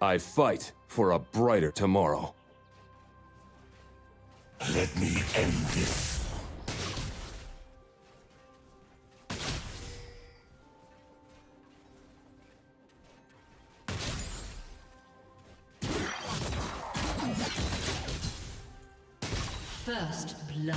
I fight for a brighter tomorrow. Let me end this. First blood.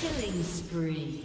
Killing spree.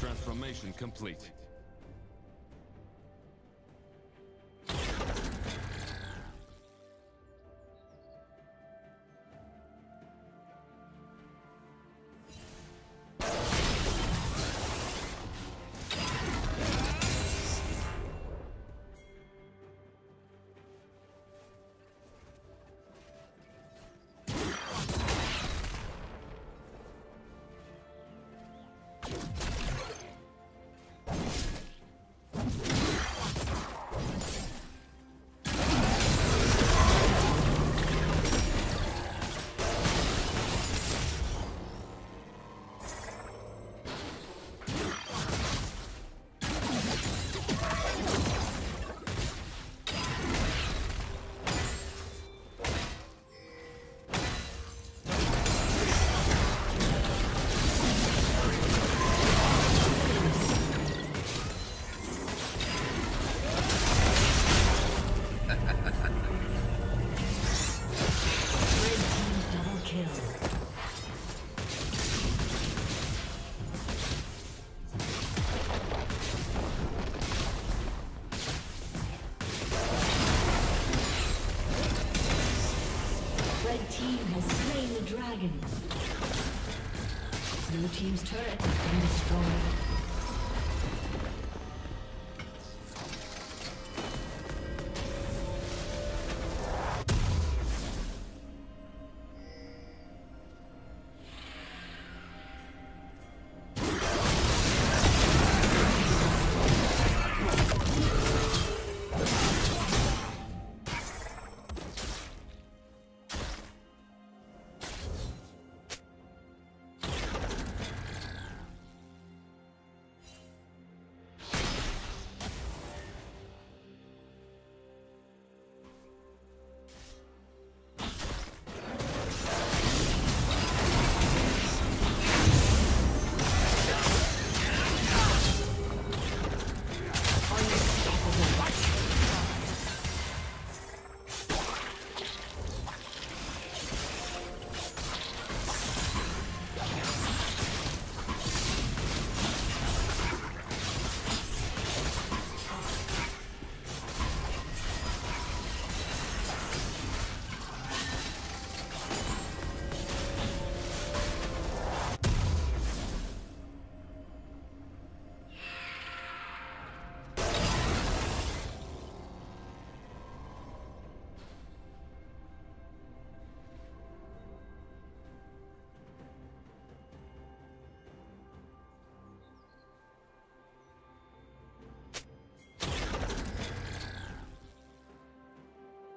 Transformation complete. Blue team's turret has been destroyed.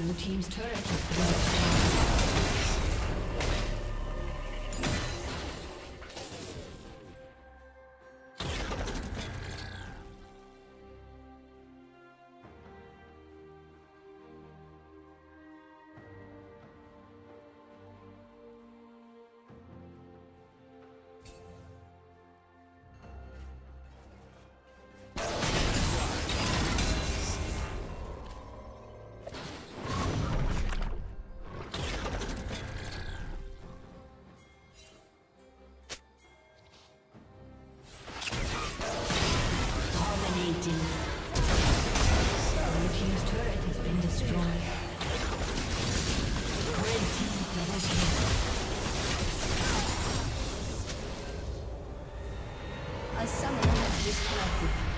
Blue team's turret has been destroyed. A summoner has disconnected.